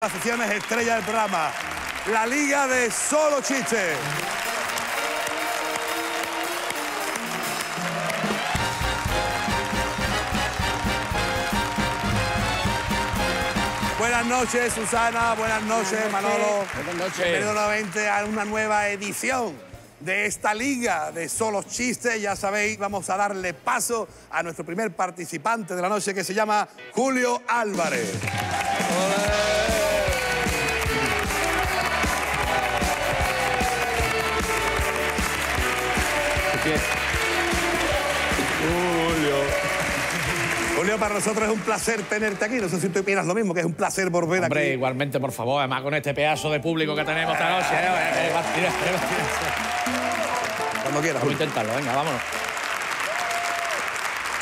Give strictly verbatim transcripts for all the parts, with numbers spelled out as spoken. Las secciones estrella del programa, la Liga de Solo Chistes. Buenas noches, Susana. Buenas noches, Manolo. Buenas noches. Bienvenido nuevamente a una nueva edición de esta Liga de Solo Chistes. Ya sabéis, vamos a darle paso a nuestro primer participante de la noche, que se llama Julio Álvarez. ¡Olé! Julio. Julio, para nosotros es un placer tenerte aquí. No sé si tú opinas lo mismo, que es un placer volver. Hombre, aquí. Hombre, igualmente, por favor. Además, con este pedazo de público que tenemos esta noche. Eh, eh, eh, va, tira, tira, tira. Cuando quieras. Vamos a intentarlo, venga, vámonos.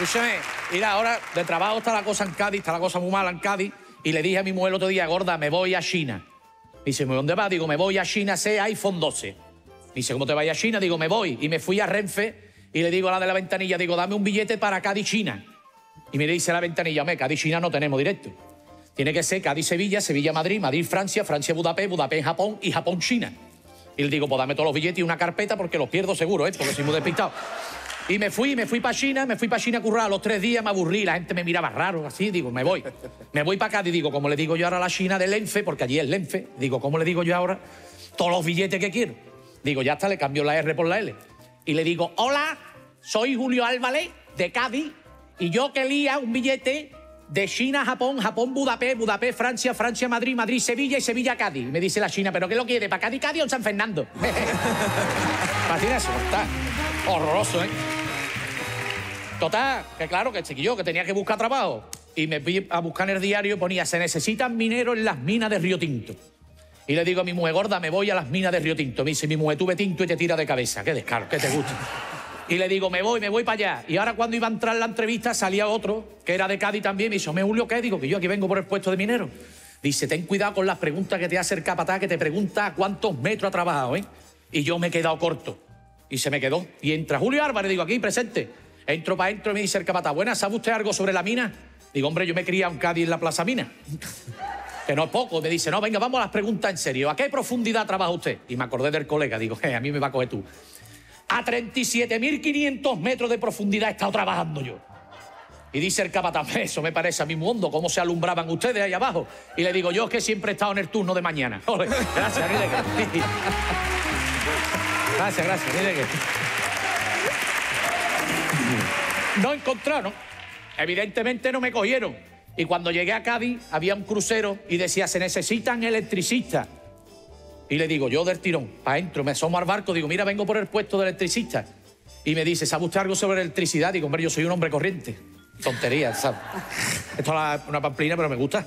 Escúchame, mira, ahora de trabajo está la cosa en Cádiz, está la cosa muy mala en Cádiz. Y le dije a mi mujer el otro día, gorda, me voy a China. Me dice, ¿dónde vas? Digo, me voy a China, sé iPhone doce. Me dice, ¿cómo te vas a China? Digo, me voy. Y me fui a Renfe y le digo a la de la ventanilla, digo, dame un billete para Cádiz, China. Y me dice la ventanilla, me, Cádiz, China no tenemos directo. Tiene que ser Cádiz, Sevilla, Sevilla, Madrid, Madrid, Francia, Francia, Budapest, Budapest, Japón y Japón, China. Y le digo, pues dame todos los billetes y una carpeta porque los pierdo seguro, ¿eh? Porque soy muy despistado. Y me fui, me fui para China, me fui para China a currar. Los tres días me aburrí, la gente me miraba raro, así, digo, me voy. Me voy para Cádiz, digo, ¿cómo le digo yo ahora a la China de Renfe? Porque allí es Renfe. Digo, ¿cómo le digo yo ahora todos los billetes que quiero? Digo, ya está, le cambio la R por la L. Y le digo, hola, soy Julio Álvarez, de Cádiz, y yo quería un billete de China, Japón, Japón, Budapest, Budapest, Francia, Francia, Madrid, Madrid, Sevilla y Sevilla, Cádiz. Y me dice la China, ¿pero qué lo quiere? ¿Para Cádiz, Cádiz o San Fernando? Imagina eso, está horroroso, ¿eh? Total, que claro, que chiquillo, que tenía que buscar trabajo. Y me fui a buscar en el diario y ponía, se necesitan mineros en las minas de Río Tinto. Y le digo a mi mujer, gorda, me voy a las minas de Río Tinto. Me dice, mi mujer, tú ve tinto y te tira de cabeza. Qué descaro, qué te gusta. Y le digo, me voy, me voy para allá. Y ahora cuando iba a entrar en la entrevista salía otro, que era de Cádiz también. Me dice, ¿me Julio qué? Digo, que yo aquí vengo por el puesto de minero. Dice, ten cuidado con las preguntas que te hace el capataz, que te pregunta cuántos metros ha trabajado, ¿eh? Y yo me he quedado corto. Y se me quedó. Y entra Julio Álvarez, digo, aquí, presente. Entro para adentro y me dice el capataz, buena, ¿sabe usted algo sobre la mina? Digo, hombre, yo me he criado en Cádiz en la Plaza Mina. Que no es poco. Me dice, no, venga, vamos a las preguntas en serio. ¿A qué profundidad trabaja usted? Y me acordé del colega. Digo, a mí me va a coger tú. A treinta y siete mil quinientos metros de profundidad he estado trabajando yo. Y dice el capataz, eso me parece a mi mundo, cómo se alumbraban ustedes ahí abajo. Y le digo, yo es que siempre he estado en el turno de mañana. Ole, gracias, mire que... Gracias, gracias, mire que... No encontraron. Evidentemente no me cogieron. Y cuando llegué a Cádiz, había un crucero y decía, se necesitan electricistas. Y le digo, yo del tirón, para adentro, me asomo al barco, digo, mira, vengo por el puesto de electricista. Y me dice, ¿sabe usted algo sobre electricidad? Digo, hombre, yo soy un hombre corriente. Tontería, ¿sabes? Esto es una pamplina, pero me gusta.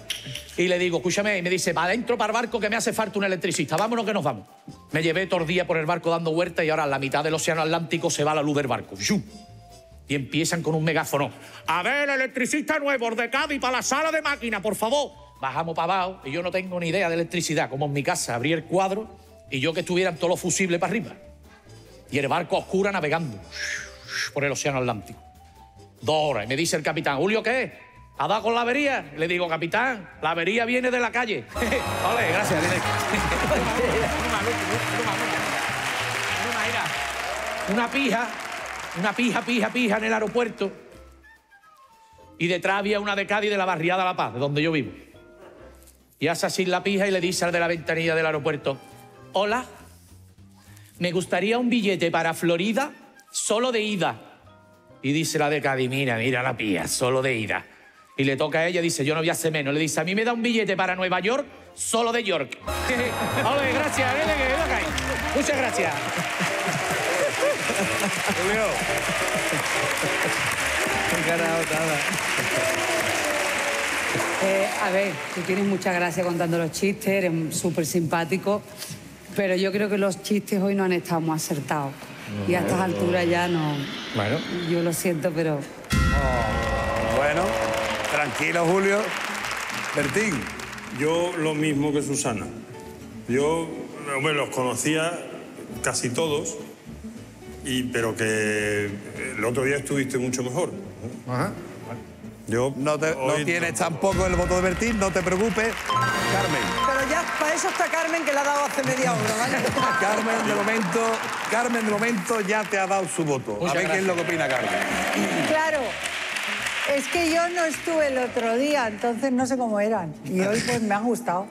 Y le digo, escúchame, y me dice, para adentro, para el barco, que me hace falta un electricista. Vámonos que nos vamos. Me llevé todo el día por el barco dando vueltas y ahora a la mitad del océano Atlántico se va la luz del barco. ¡Yu! Y empiezan con un megáfono. A ver, electricista nuevo de Cádiz para la sala de máquina, por favor. Bajamos para abajo y yo no tengo ni idea de electricidad. Como en mi casa, abrí el cuadro y yo que estuvieran todos los fusibles para arriba. Y el barco a oscura navegando por el océano Atlántico. Dos horas. Y me dice el capitán, Julio, ¿qué es? ¿Ha dado con la avería? Y le digo, capitán, la avería viene de la calle. Ole, gracias. Una pija... Una pija, pija, pija en el aeropuerto. Y detrás había una de Cádiz de la barriada La Paz, de donde yo vivo. Y hace así la pija y le dice al de la ventanilla del aeropuerto, hola, me gustaría un billete para Florida, solo de ida. Y dice la de Cádiz, mira, mira la pija, solo de ida. Y le toca a ella, dice, yo no voy a hacer menos. Le dice, a mí me da un billete para Nueva York, solo de York. Ole, gracias, ven, ven, ven acá. Muchas gracias. Julio. Eh, a ver, tú tienes mucha gracia contando los chistes, eres súper simpático, pero yo creo que los chistes hoy no han estado muy acertados. No, y a estas no. alturas ya no... Bueno. Yo lo siento, pero... Oh, bueno, tranquilo, Julio. Bertín. Yo lo mismo que Susana. Yo, bueno, los conocía casi todos... Y, pero que el otro día estuviste mucho mejor. Ajá. Yo no, te, no tienes no. tampoco el voto de Bertín, no te preocupes, Carmen. Pero ya para eso está Carmen, que la ha dado hace media hora, ¿vale? Carmen, de momento, Carmen, de momento ya te ha dado su voto. Muchas a ver gracias. Qué es lo que opina Carmen. Claro, es que yo no estuve el otro día, entonces no sé cómo eran. Y hoy pues me ha gustado.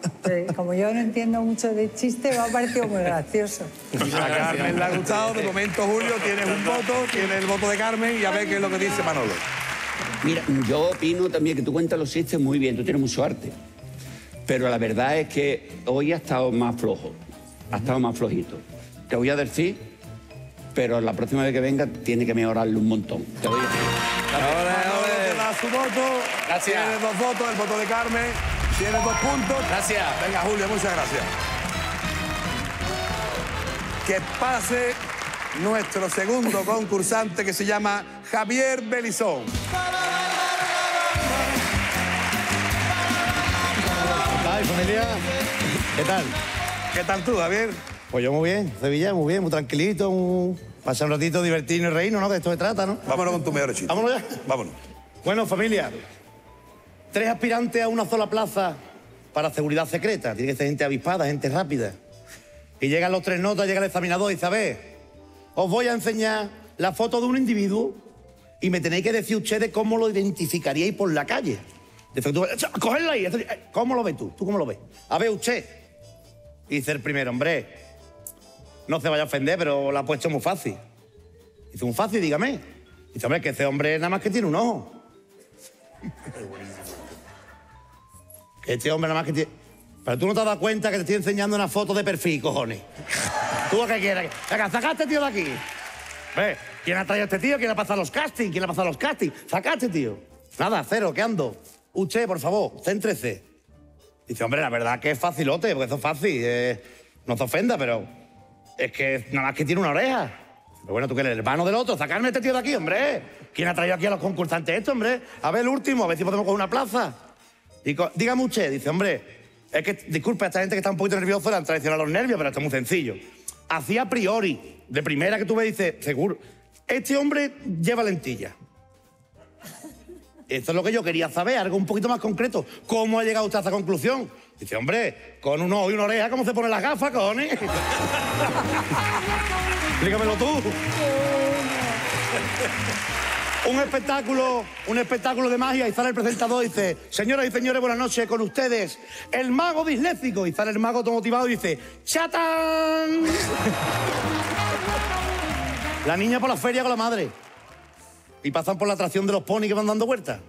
Como yo no entiendo mucho de chiste, me ha parecido muy gracioso. A Carmen le ha gustado. De momento, Julio, tienes un voto, tienes el voto de Carmen y a ver qué es lo que dice Manolo. Mira, yo opino también que tú cuentas los chistes muy bien, tú tienes mucho arte. Pero la verdad es que hoy ha estado más flojo, ha estado más flojito. Te voy a decir, pero la próxima vez que venga tiene que mejorarlo un montón. Te voy a decir. Ahora te da su voto. Gracias. Tienes dos votos, el voto de Carmen. Tienes dos puntos. Gracias. Venga, Julio, muchas gracias. Que pase nuestro segundo concursante, que se llama Javier Belizón. ¿Qué tal, familia? ¿Qué tal? ¿Qué tal tú, Javier? Pues yo muy bien, Sevilla, muy bien, muy tranquilito. Un... Pasar un ratito divertido y reírnos, ¿no? De esto se trata, ¿no? Vámonos con tu mejor chiste. Vámonos ya. Vámonos. Bueno, familia, tres aspirantes a una sola plaza para seguridad secreta. Tiene que ser gente avispada, gente rápida. Y llegan los tres notas, llega el examinador y dice, a ver, os voy a enseñar la foto de un individuo y me tenéis que decir ustedes cómo lo identificaríais por la calle. De efecto, cogedla ahí. ¿Cómo lo ves tú? ¿Tú cómo lo ves? A ver, usted. Y dice el primero, hombre, no se vaya a ofender, pero la ha puesto muy fácil. Dice, muy fácil, dígame. Dice, hombre, que ese hombre nada más que tiene un ojo. Este hombre nada más que tiene... Pero tú no te has dado cuenta que te estoy enseñando una foto de perfil, cojones. Tú a qué quieres. Venga, saca a este tío de aquí. Ve, ¿quién ha traído a este tío? ¿Quién ha pasado los castings? ¿Quién ha pasado los castings? Saca a este tío. Nada, cero, ¿qué ando? Usted, por favor, céntrese. Dice, hombre, la verdad que es facilote, porque eso es fácil. Eh, no se ofenda, pero es que nada más que tiene una oreja. Pero bueno, tú que eres el hermano del otro, sacarme a este tío de aquí, hombre. ¿Quién ha traído aquí a los concursantes esto, hombre? A ver el último, a ver si podemos coger una plaza. Digo, dígame usted, dice, hombre... Es que, disculpe, a esta gente que está un poquito nerviosa le han traicionado los nervios, pero esto es muy sencillo. Así a priori, de primera que tú me dices, seguro, este hombre lleva lentillas. Esto es lo que yo quería saber, algo un poquito más concreto. ¿Cómo ha llegado usted a esa conclusión? Dice, hombre, con un ojo y una oreja, ¿cómo se ponen las gafas, cojones? Explícamelo tú. Un espectáculo, un espectáculo de magia, y sale el presentador y dice, señoras y señores, buenas noches, con ustedes, el mago disléxico. Y sale el mago todo motivado y dice, ¡chatán! La niña por la feria con la madre. Y pasan por la atracción de los ponis que van dando vueltas.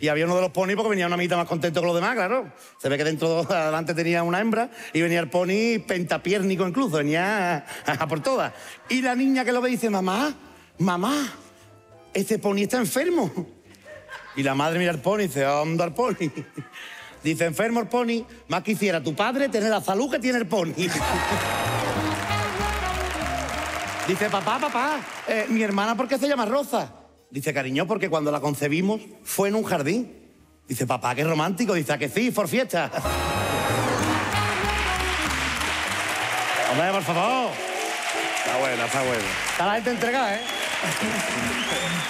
Y había uno de los ponis porque venía una amiguita más contento que los demás, claro. Se ve que dentro, adelante tenía una hembra y venía el poni pentapiérnico incluso, venía a, a, a por todas. Y la niña que lo ve dice, mamá, mamá, este pony está enfermo. Y la madre mira al pony y dice, anda al pony. Dice, enfermo el pony, más quisiera tu padre tener la salud que tiene el pony. Dice, papá, papá, eh, mi hermana, ¿por qué se llama Rosa? Dice, cariño, porque cuando la concebimos fue en un jardín. Dice, papá, qué romántico. Dice, ¿a que sí, por fiesta? Hombre, por favor. Está buena, está buena. Está la gente entregada, ¿eh?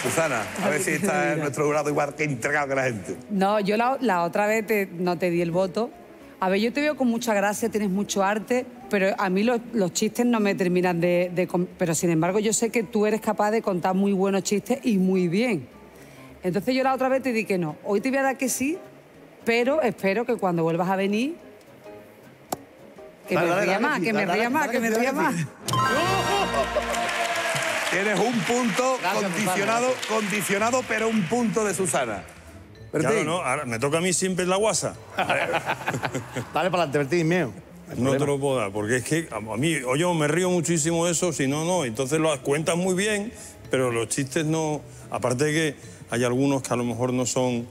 Susana, a ver si está en nuestro jurado igual que entregado que la gente. No, yo la, la otra vez te, no te di el voto. A ver, yo te veo con mucha gracia, tienes mucho arte, pero a mí los, los chistes no me terminan de, de... Pero sin embargo yo sé que tú eres capaz de contar muy buenos chistes y muy bien. Entonces yo la otra vez te di que no. Hoy te voy a dar que sí, pero espero que cuando vuelvas a venir... Que dale, me dale, ría dale, más, que dale, me dale, ría dale, más, dale, que dale, me dale, ría más. Tienes un punto. Gracias, condicionado, Susana, condicionado, pero un punto de Susana. Bertín. Claro, no, ahora me toca a mí siempre la guasa. Dale para adelante, Bertín, mío. No te lo puedo dar, porque es que a mí, oye, me río muchísimo eso, si no, no. Entonces lo cuentas muy bien, pero los chistes no... Aparte de que hay algunos que a lo mejor no son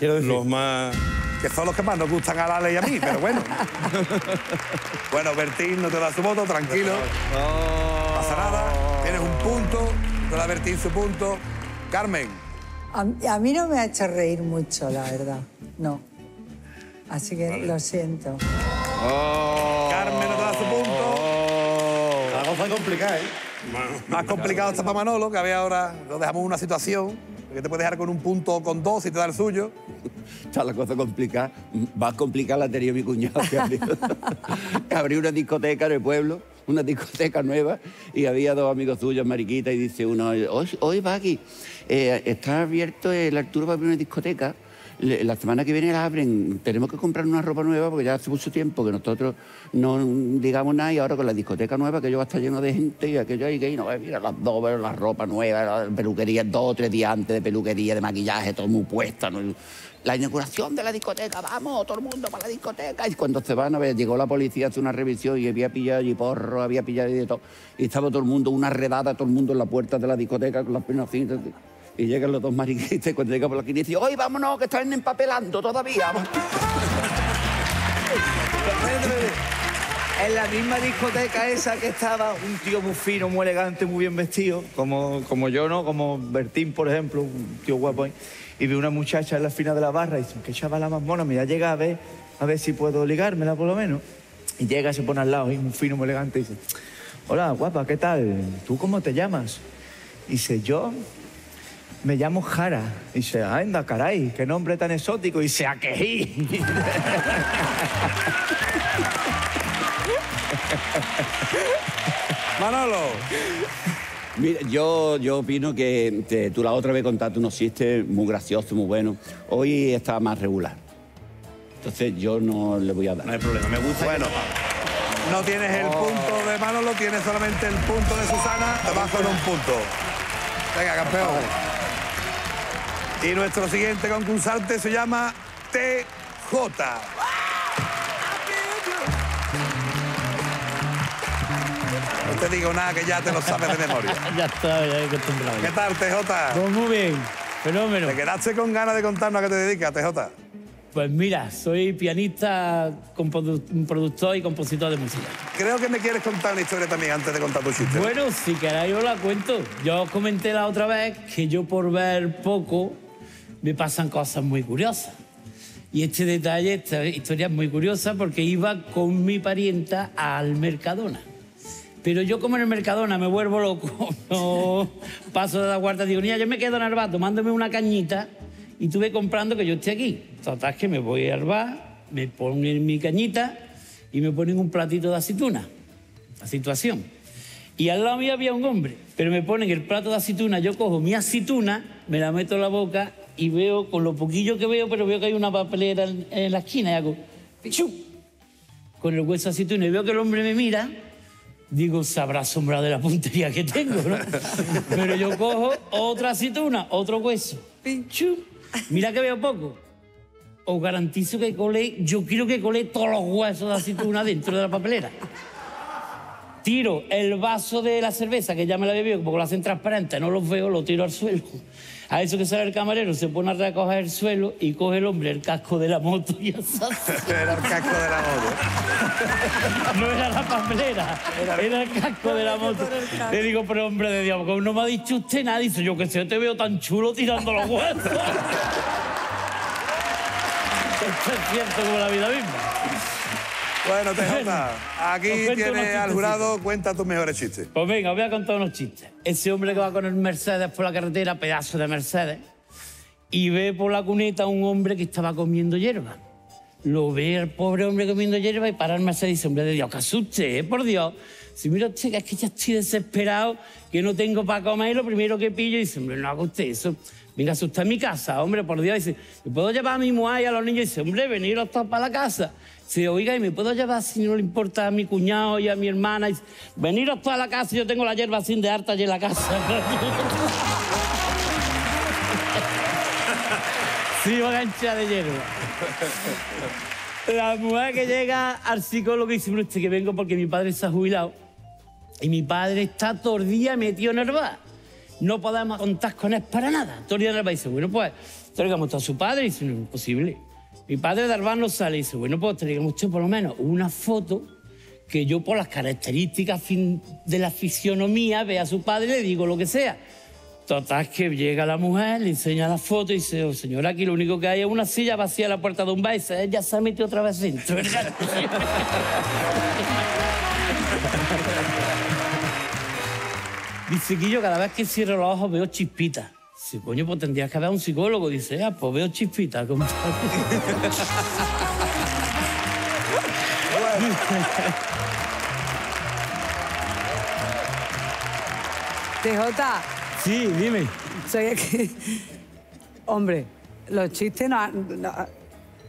los más... Que son los que más nos gustan a Lale y a mí, pero bueno. Bueno, Bertín no te da su voto, tranquilo. No pasa nada. Un punto, con la Bertín su punto. Carmen. A, a mí no me ha hecho reír mucho, la verdad, no. Así que vale, lo siento. Oh, Carmen no te da su punto. Oh, la cosa es complicada, ¿eh? Bueno, más complicado está para Manolo, que había ahora, lo dejamos en una situación. Porque te puedes dejar con un punto o con dos y te da el suyo. Está la cosa complicada. Más complicada la tenía mi cuñado. Que abrió, que abrió una discoteca en el pueblo, una discoteca nueva, y había dos amigos suyos, mariquitas, y dice uno, hoy, hoy va aquí, eh, está abierto el Arturo para abrir una discoteca, la semana que viene la abren, tenemos que comprar una ropa nueva porque ya hace mucho tiempo que nosotros no digamos nada y ahora con la discoteca nueva que yo va a estar lleno de gente y aquello hay que ir, no, mira, las dos, la ropa nueva, la peluquería, dos o tres días antes de peluquería, de maquillaje, todo muy puesta, ¿no? La inauguración de la discoteca, vamos, todo el mundo para la discoteca. Y cuando se van a ver, llegó la policía, hace una revisión y había pillado y porro, había pillado y de todo. Y estaba todo el mundo, una redada, todo el mundo en la puerta de la discoteca con las piernas así. Y llegan los dos mariquitas y cuando llegan por la quinta dicen, ¡oye, vámonos, que están empapelando todavía! En la misma discoteca esa que estaba un tío muy fino, muy elegante, muy bien vestido, como, como yo, ¿no? Como Bertín, por ejemplo, un tío guapo ahí. Y vi una muchacha en la fina de la barra y dice, qué chavala más mona, me voy a llegar a ver, a ver si puedo ligármela por lo menos. Y llega, se pone al lado, y un fino, muy elegante, y dice, hola, guapa, ¿qué tal? ¿Tú cómo te llamas? Y dice, yo me llamo Jara. Y dice, anda, caray, qué nombre tan exótico. Y dice, aquejí. Manolo. Mira, yo, yo opino que te, tú la otra vez contaste unos chistes muy graciosos, muy buenos. Hoy está más regular. Entonces yo no le voy a dar. No hay problema, me gusta. Bueno, no tienes el oh. punto de Manolo, tienes solamente el punto de Susana. Te vas con un punto. Venga, campeón. Y nuestro siguiente concursante se llama T J. No te digo nada que ya te lo sabes de memoria. Ya está, ya he acostumbrado. ¿Qué tal, T J? Pues muy bien, fenómeno. ¿Te quedaste con ganas de contarnos a qué te dedicas, T J? Pues mira, soy pianista, productor y compositor de música. Creo que me quieres contar una historia también antes de contar tu chiste. Bueno, si queréis os la cuento. Yo os comenté la otra vez que yo por ver poco me pasan cosas muy curiosas. Y este detalle, esta historia es muy curiosa porque iba con mi parienta al Mercadona. Pero yo, como en el Mercadona, me vuelvo loco. No, paso de la guardia, digo, yo me quedo en el bar tomándome una cañita y tú ve comprando que yo esté aquí. Total, que me voy al bar, me ponen mi cañita y me ponen un platito de aceituna. La situación. Y al lado mío había un hombre, pero me ponen el plato de aceituna, yo cojo mi aceituna, me la meto en la boca y veo, con lo poquillo que veo, pero veo que hay una papelera en, en la esquina y hago ¡pichu! Con el hueso de aceituna y veo que el hombre me mira. Digo, se habrá asombrado de la puntería que tengo, ¿no? Pero yo cojo otra aceituna, otro hueso. Pinchu. Mira que veo poco. Os garantizo que colé, yo quiero que colé todos los huesos de aceituna dentro de la papelera. Tiro el vaso de la cerveza, que ya me la bebí, porque lo hacen transparente, no los veo, lo tiro al suelo. A eso que sale el camarero, se pone a recoger el suelo y coge el hombre el casco de la moto y así. Era el casco de la moto. No era la papelera, era el casco de la moto. Le digo, pero hombre de Dios, como no me ha dicho usted nada, dice yo que si yo te veo tan chulo tirando los huesos. Esto es cierto como la vida misma. Bueno, T J, aquí tienes al jurado, cuenta tus mejores chistes. Pues venga, voy a contar unos chistes. Ese hombre que va con el Mercedes por la carretera, pedazo de Mercedes, y ve por la cuneta a un hombre que estaba comiendo hierba. Lo ve el pobre hombre comiendo hierba y para el Mercedes y dice, hombre de Dios, que asuste, ¿eh? Por Dios. Si mira usted, que es que ya estoy desesperado, que no tengo para comer, y lo primero que pillo, y dice, hombre, no haga usted eso. Venga, asusta a mi casa, hombre, por Dios. Dice, ¿me puedo llevar a mi mujer y a los niños? Y dice, hombre, veniros todos para la casa. Dice, oiga, ¿y me puedo llevar, si no le importa, a mi cuñado y a mi hermana? Dice, veniros todos a la casa, yo tengo la hierba sin de harta allí en la casa. Sí, va a enganchar de hierba. La mujer que llega al psicólogo y dice, pero este que vengo porque mi padre se ha jubilado y mi padre está todo el día metido en el bar. No podemos contar con él para nada. Todo el día del bar dice, bueno, pues, traigamos a su padre. Y dice, no, imposible. Mi padre del bar no sale. Y dice, bueno, pues, traigamos usted por lo menos una foto que yo, por las características de la fisionomía, vea a su padre y le digo lo que sea. Total, que llega la mujer, le enseña la foto y dice, oh, señora, aquí lo único que hay es una silla vacía a la puerta de un bar. Y dice, ella se ha metido otra vez dentro. Dice, Quillo, cada vez que cierro los ojos veo chispitas. Sí, coño, pues tendrías que dar a un psicólogo. Dice, ah, pues veo chispita, compadre. T J. Sí, dime. Soy aquí. Hombre, los chistes no, no...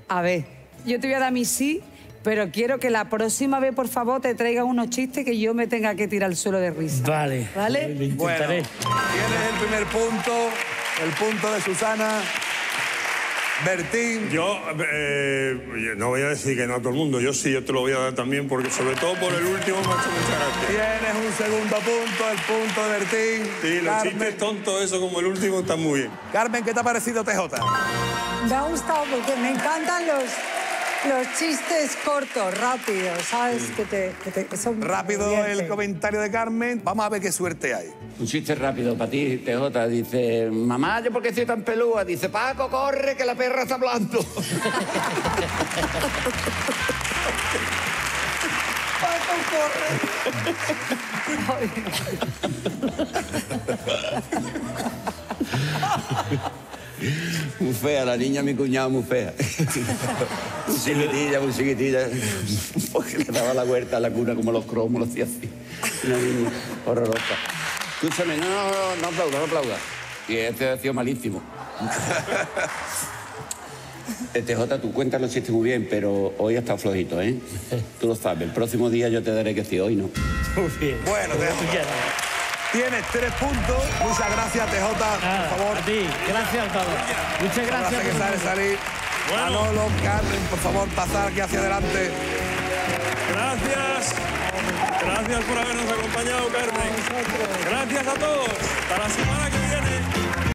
A ver, yo te voy a dar mi sí, pero quiero que la próxima vez, por favor, te traiga unos chistes que yo me tenga que tirar al suelo de risa. Vale. ¿Vale? Lo intentaré. Bueno, tienes el primer punto, el punto de Susana. Bertín. Yo eh, no voy a decir que no a todo el mundo. Yo sí, yo te lo voy a dar también, porque sobre todo por el último me ha hecho mucha gracia. Tienes un segundo punto, el punto de Bertín. Sí, los Carmen. Chistes tontos, eso como el último, están muy bien. Carmen, ¿qué te ha parecido T J? Me ha gustado porque me encantan los, los chistes cortos, rápidos, ¿sabes? Mm. Que te, que te, son rápido valientes. El comentario de Carmen. Vamos a ver qué suerte hay. Un chiste rápido para ti, T J. Dice, mamá, ¿yo por qué estoy tan pelúa? Dice, Paco, corre, que la perra está hablando. Paco, corre. Muy fea, la niña, mi cuñado, muy fea. Muy chiquitilla, muy chiquitilla. Porque le daba la vuelta a la cuna como los cromos, los hacía así. Una niña horrorosa. Escúchame, no, no, no, no aplauda, no aplauda. Y este ha sido malísimo. T J, tú cuentas los chistes muy bien, pero hoy ha estado flojito, ¿eh? Tú lo sabes, el próximo día yo te daré que sí, hoy no. Muy bien. Bueno, te dejo. Tienes tres puntos. Muchas gracias, T J, ah, por favor. A ti. Gracias a todos. Muchas gracias. Que sale, salir. Bueno. Manolo, Carmen, por favor, pasar aquí hacia adelante. Gracias. Gracias por habernos acompañado, Carmen. Gracias a todos. Hasta la semana que viene.